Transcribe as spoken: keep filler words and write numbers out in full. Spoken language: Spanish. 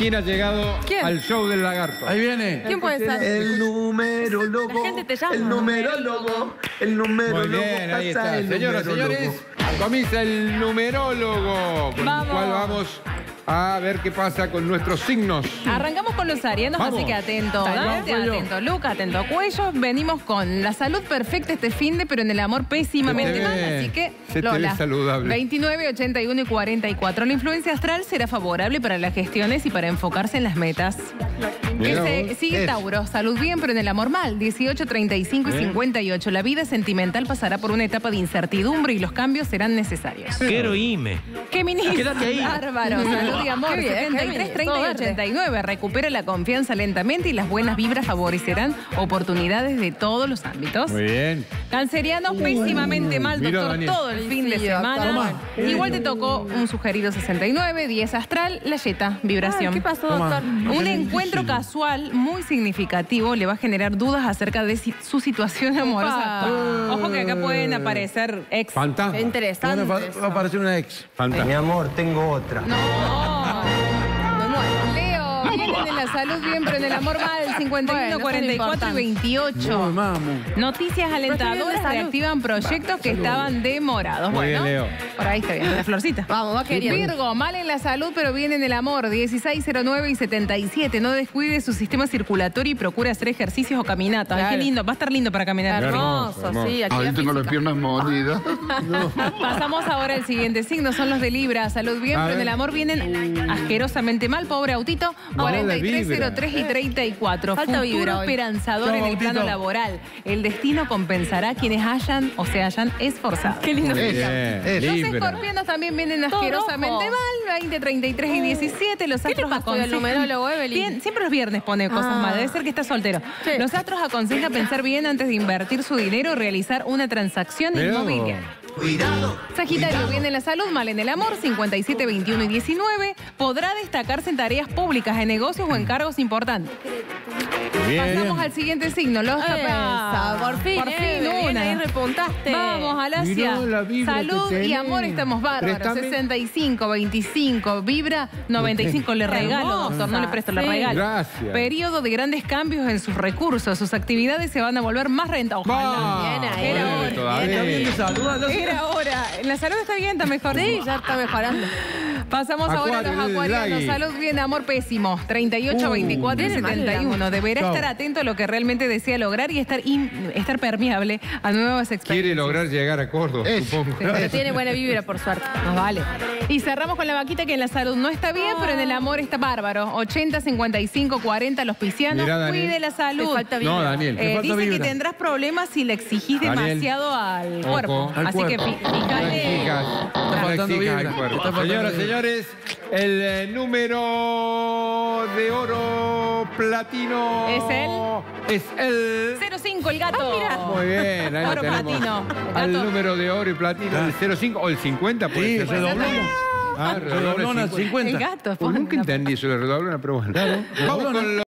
¿Quién ha llegado ¿Quién? al show del lagarto? Ahí viene. ¿Quién puede ser? El numerólogo. La gente te llama. El numerólogo. El numerólogo. Muy bien, ahí está. Señoras y señores, comienza el numerólogo. Con vamos. el cual vamos a ver qué pasa con nuestros signos. Arrancamos con los arianos, vamos. así que atento. Dante, atento. Luca, atento. Cuello. Venimos con la salud perfecta este finde, pero en el amor pésimamente mal. Así que, se Lola, saludable. veintinueve, ochenta y uno y cuarenta y cuatro. La influencia astral será favorable para las gestiones y para enfocarse en las metas. Ese, sigue Tauro, salud bien pero en el amor mal, dieciocho, treinta y cinco y cincuenta y ocho. La vida sentimental pasará por una etapa de incertidumbre y los cambios serán necesarios. ¡Qué heroína! ¡Qué ministro! ¡Quédate ahí! ¡Bárbaro! Salud y amor, setenta y tres, treinta y ochenta y nueve. Recupera la confianza lentamente y las buenas vibras favorecerán oportunidades de todos los ámbitos. Muy bien. Cancerianos, pésimamente mal, doctor, todo el fin de semana. Igual te tocó un sugerido sesenta y nueve, diez astral, la yeta, vibración. ¿Qué pasó, doctor? Un encuentro casual. Casual, muy significativo, le va a generar dudas acerca de si, su situación amorosa. Opa. Ojo que acá pueden aparecer ex. Fantasma. Interesante. Va a aparecer una ex. Fantasma. Mi amor, tengo otra. No. no, no. Leo, vienen en la salud bien, pero en el amor mal. cincuenta y uno, cuarenta y cuatro y veintiocho. No, noticias alentadoras reactivan proyectos que estaban demorados. Bueno, bien, Leo. Por ahí está bien, la florcita. Vamos, va queriendo. Virgo, mal en la salud, pero bien en el amor. dieciséis, cero nueve y setenta y siete. No descuide su sistema circulatorio y procura hacer ejercicios o caminatas. Claro. Ay, qué lindo, va a estar lindo para caminar. Hermoso, hermoso. sí. Aquí ahí tengo las piernas mordidas. No. Pasamos ahora al siguiente signo, son los de Libra. Salud bien, a pero ver. en el amor vienen asquerosamente mal. Pobre autito, no, cuarenta y tres, cero tres y treinta y cuatro. Falta vibra esperanzador en el plano laboral. El destino compensará a quienes hayan o se hayan esforzado. Qué lindo. Es, es Los libre. escorpianos también vienen Todo asquerosamente ojo. mal. veinte, treinta y tres y diecisiete. Los astros aconsejan... Bien, siempre los viernes pone cosas ah. mal. Debe ser que está soltero. Sí. Los astros aconsejan pensar bien antes de invertir su dinero o realizar una transacción inmobiliaria. Cuidado. Sagitario, cuidado. Viene la salud, mal en el amor, cincuenta y siete, veintiuno y diecinueve. Podrá destacarse en tareas públicas, en negocios o en cargos importantes. Bien. Pasamos al siguiente signo, los Esa, por fin, por fin eh, una. Ahí repuntaste. Vamos, Alasia. Salud y amor, estamos bárbaros. Préstame. sesenta y cinco, veinticinco, vibra noventa y cinco. Le regalo, doctor, no le presto, sí. le regalo. Gracias. Periodo de grandes cambios en sus recursos. Sus actividades se van a volver más rentas. Ojalá. Bien, ahí. Era hora. La salud está bien, está mejor. Sí, ya está mejorando. Pasamos Acuario, ahora a los acuarianos. Salud bien, amor pésimo. treinta y ocho, veinticuatro y setenta y uno. Deberá Chau. estar atento a lo que realmente desea lograr y estar, in, estar permeable a nuevas experiencias. Quiere lograr llegar a Córdoba, es, supongo. Pero es. tiene buena vibra, por suerte. Nos vale. Y cerramos con la vaquita que en la salud no está bien, oh. pero en el amor está bárbaro. ochenta, cincuenta y cinco, cuarenta. Los piscianos, Mirá, cuide la salud. Falta vibra. No, Daniel. Eh, falta dice vibra. que tendrás problemas si le exigís demasiado Daniel. al cuerpo. Ojo. Así que pícale. No no no Señoras, señores, el eh, número de oro platino... ¿Es él? Es el... cero cinco, el gato. Ah, mira. Muy bien, ahí oro platino. El número de oro y platino, ah. el cero cinco o el cincuenta, puede ser. Sí, se dobló. Ah, redobló cincuenta. El gato. Nunca entendí, se lo redobló una, pero bueno. Vamos con los...